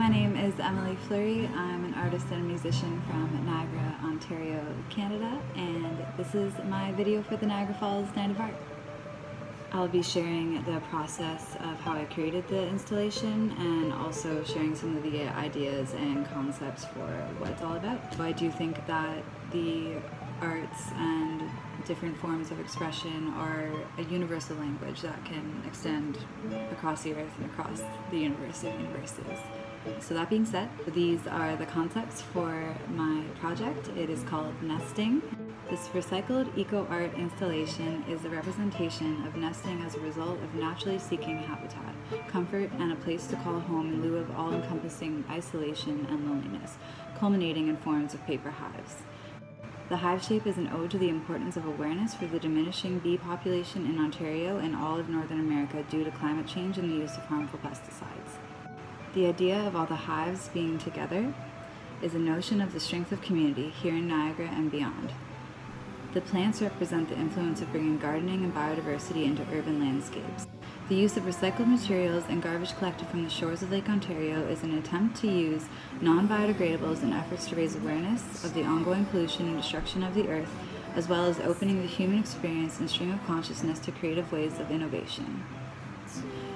My name is Emma Lee Fleury. I'm an artist and a musician from Niagara, Ontario, Canada, and this is my video for the Niagara Falls Night of Art. I'll be sharing the process of how I created the installation and also sharing some of the ideas and concepts for what it's all about. I do think that the arts and different forms of expression are a universal language that can extend across the earth and across the universe of universes. So that being said, these are the concepts for my project. It is called Nesting. This recycled eco-art installation is a representation of nesting as a result of naturally seeking habitat, comfort, and a place to call home in lieu of all-encompassing isolation and loneliness, culminating in forms of paper hives. The hive shape is an ode to the importance of awareness for the diminishing bee population in Ontario and all of Northern America due to climate change and the use of harmful pesticides. The idea of all the hives being together is a notion of the strength of community here in Niagara and beyond. The plants represent the influence of bringing gardening and biodiversity into urban landscapes. The use of recycled materials and garbage collected from the shores of Lake Ontario is an attempt to use non-biodegradables in efforts to raise awareness of the ongoing pollution and destruction of the earth, as well as opening the human experience and stream of consciousness to creative ways of innovation.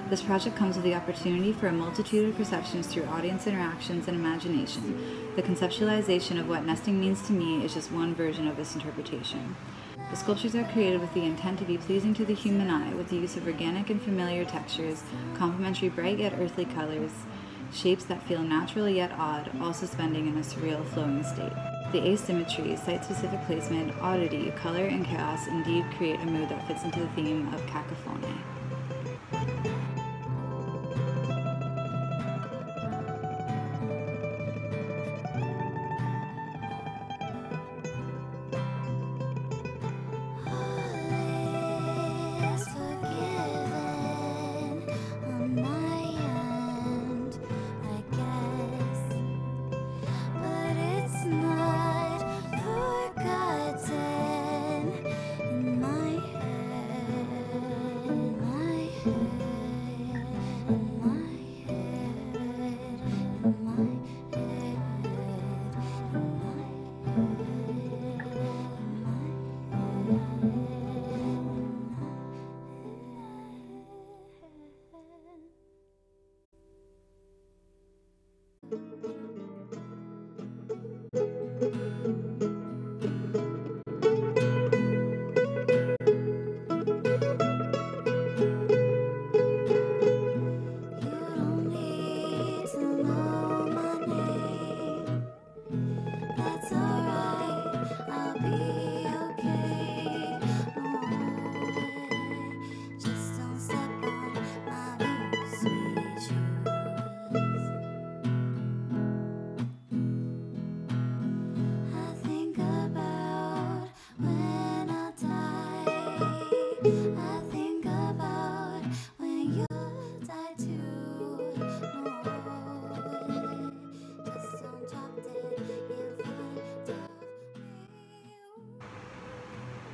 This project comes with the opportunity for a multitude of perceptions through audience interactions and imagination. The conceptualization of what nesting means to me is just one version of this interpretation. The sculptures are created with the intent to be pleasing to the human eye, with the use of organic and familiar textures, complementary bright yet earthly colors, shapes that feel natural yet odd, all suspending in a surreal flowing state. The asymmetry, site-specific placement, oddity, color, and chaos indeed create a mood that fits into the theme of cacophony.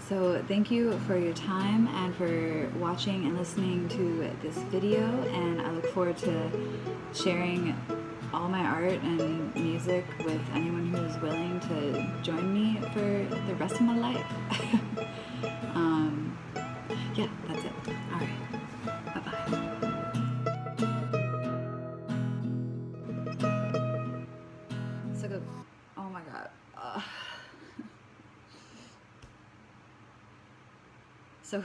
So thank you for your time and for watching and listening to this video, and I look forward to sharing all my art and music with anyone who is willing to join me for the rest of my life. Yeah, that's it. All right. Bye-bye. So good. Oh my God. So,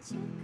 fuck.